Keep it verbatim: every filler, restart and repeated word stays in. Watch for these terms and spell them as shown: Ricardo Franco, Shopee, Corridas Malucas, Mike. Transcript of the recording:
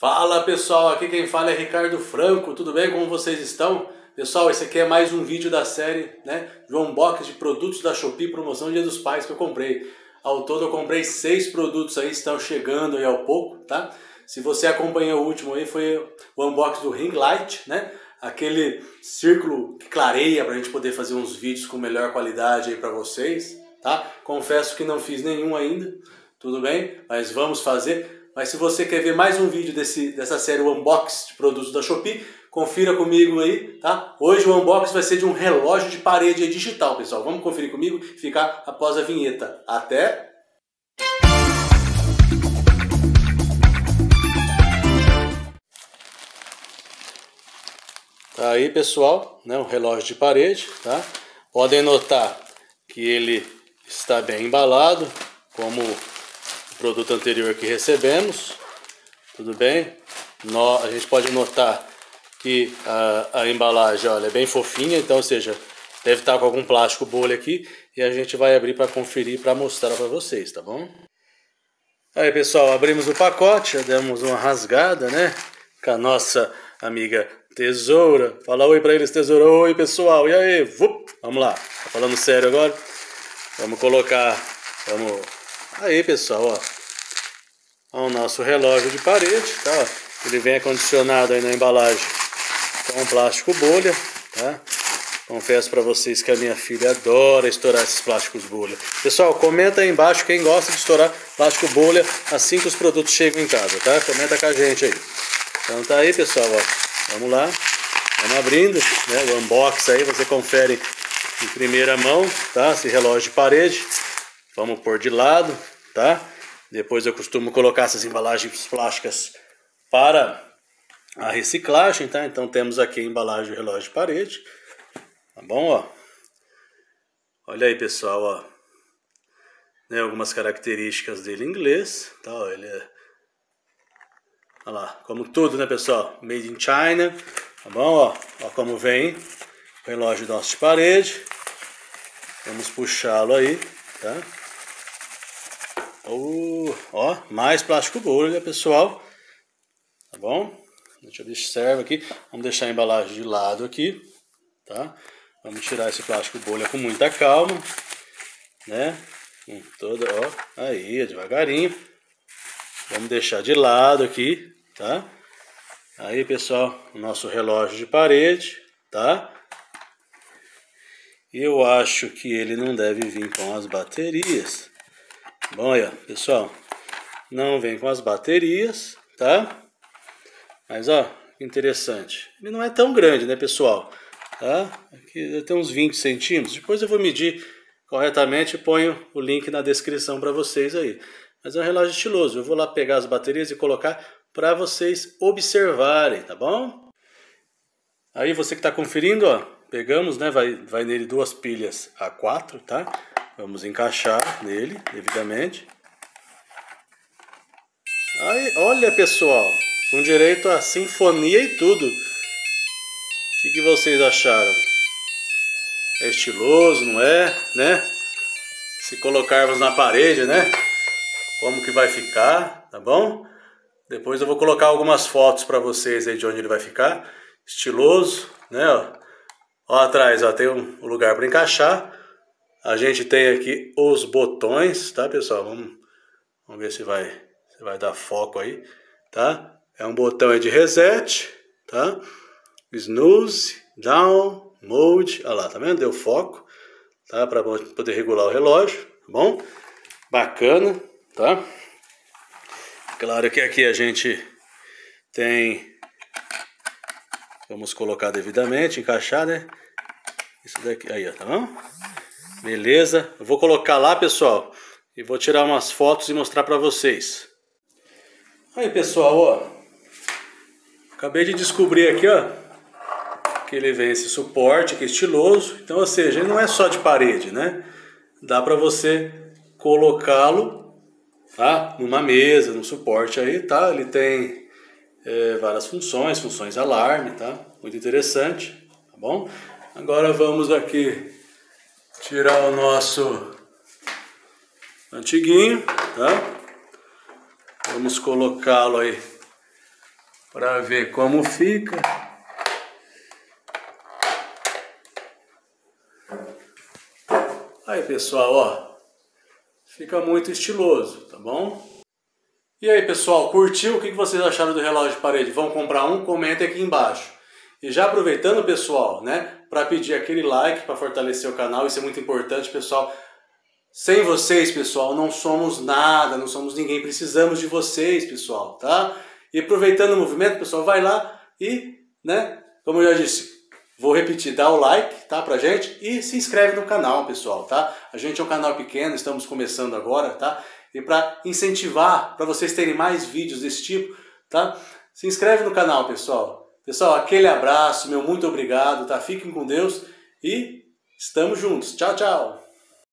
Fala pessoal, aqui quem fala é Ricardo Franco, tudo bem? Como vocês estão? Pessoal, esse aqui é mais um vídeo da série, né, de unboxing de produtos da Shopee, promoção Dia dos Pais, que eu comprei. Ao todo eu comprei seis produtos aí, estão chegando aí ao pouco, tá? Se você acompanhou o último aí, foi o unboxing do Ring Light, né? Aquele círculo que clareia para a gente poder fazer uns vídeos com melhor qualidade aí para vocês, tá? Confesso que não fiz nenhum ainda, tudo bem? Mas vamos fazer. Mas se você quer ver mais um vídeo desse, dessa série Unboxing de produtos da Shopee, confira comigo aí, tá? Hoje o unboxing vai ser de um relógio de parede digital, pessoal. Vamos conferir comigo e ficar após a vinheta. Até... Tá aí, pessoal, né? Um relógio de parede, tá? Podem notar que ele está bem embalado, como... produto anterior que recebemos, tudo bem? No, a gente pode notar que a, a embalagem, olha, é bem fofinha, então, ou seja, deve estar com algum plástico bolha aqui, e a gente vai abrir para conferir, para mostrar para vocês, tá bom? Aí, pessoal, abrimos o pacote, já demos uma rasgada, né? Com a nossa amiga Tesoura. Fala oi para eles, Tesoura. Oi, pessoal. E aí? Vup. Vamos lá. Tá falando sério agora? Vamos colocar... Vamos... Aí, pessoal, ó. Ó, o nosso relógio de parede, tá? Ó. Ele vem acondicionado aí na embalagem com plástico bolha, tá? Confesso para vocês que a minha filha adora estourar esses plásticos bolha. Pessoal, comenta aí embaixo quem gosta de estourar plástico bolha assim que os produtos chegam em casa, tá? Comenta com a gente aí. Então tá aí, pessoal, ó. Vamos lá. Vamos abrindo, né? O unboxing aí, você confere em primeira mão, tá? Esse relógio de parede. Vamos pôr de lado, tá? Depois eu costumo colocar essas embalagens plásticas para a reciclagem, tá? Então temos aqui a embalagem do relógio de parede, tá bom, ó? Olha aí, pessoal, ó. Né, algumas características dele em inglês, tá? Ó, ele é... Olha lá, como tudo, né, pessoal? Made in China, tá bom, ó? Ó como vem o relógio nosso de parede. Vamos puxá-lo aí, tá? Uh, ó, mais plástico bolha, pessoal. Tá bom? A gente observa aqui. Vamos deixar a embalagem de lado aqui, tá? Vamos tirar esse plástico bolha com muita calma, né? Com toda, ó, aí, devagarinho. Vamos deixar de lado aqui, tá? Aí, pessoal, o nosso relógio de parede, tá? Eu acho que ele não deve vir com as baterias. Bom, aí, ó, pessoal, não vem com as baterias, tá? Mas, ó, interessante. Ele não é tão grande, né, pessoal? Tá? Aqui tem uns vinte centímetros. Depois eu vou medir corretamente e ponho o link na descrição para vocês aí. Mas é um relógio estiloso. Eu vou lá pegar as baterias e colocar para vocês observarem, tá bom? Aí você que tá conferindo, ó, pegamos, né, vai, vai nele duas pilhas A quatro, tá? Vamos encaixar nele, devidamente. Aí, olha, pessoal, com direito à sinfonia e tudo. O que, que vocês acharam? É estiloso, não é? Né? Se colocarmos na parede, né? Como que vai ficar, tá bom? Depois eu vou colocar algumas fotos para vocês aí de onde ele vai ficar. Estiloso, né? Ó, ó atrás, ó, tem um lugar para encaixar. A gente tem aqui os botões, tá, pessoal? Vamos, vamos ver se vai, se vai dar foco aí, tá? É um botão aí de reset, tá? Snooze, down, mode, olha lá, tá vendo? Deu foco, tá? Pra poder regular o relógio, tá bom? Bacana, tá? Claro que aqui a gente tem... Vamos colocar devidamente, encaixar, né? Isso daqui, aí, ó, tá bom? Beleza, eu vou colocar lá, pessoal, e vou tirar umas fotos e mostrar pra vocês. Aí, pessoal, ó, acabei de descobrir aqui, ó, que ele vem esse suporte aqui estiloso. Então, ou seja, ele não é só de parede, né? Dá pra você colocá-lo, tá? Numa mesa, num suporte aí, tá? Ele tem é, várias funções, funções alarme, tá? Muito interessante, tá bom? Agora vamos aqui... tirar o nosso antiguinho, tá? Vamos colocá-lo aí para ver como fica. Aí, pessoal, ó, fica muito estiloso, tá bom? E aí, pessoal, curtiu? O que vocês acharam do relógio de parede? Vão comprar um? Comentem aqui embaixo. E já aproveitando, pessoal, né, para pedir aquele like para fortalecer o canal, isso é muito importante, pessoal. Sem vocês, pessoal, não somos nada, não somos ninguém, precisamos de vocês, pessoal, tá? E aproveitando o movimento, pessoal, vai lá e, né, como eu já disse, vou repetir, dá o like, tá, pra gente, e se inscreve no canal, pessoal, tá? A gente é um canal pequeno, estamos começando agora, tá? E pra incentivar, pra vocês terem mais vídeos desse tipo, tá? Se inscreve no canal, pessoal. Pessoal, aquele abraço, meu muito obrigado, tá? Fiquem com Deus e estamos juntos. Tchau, tchau!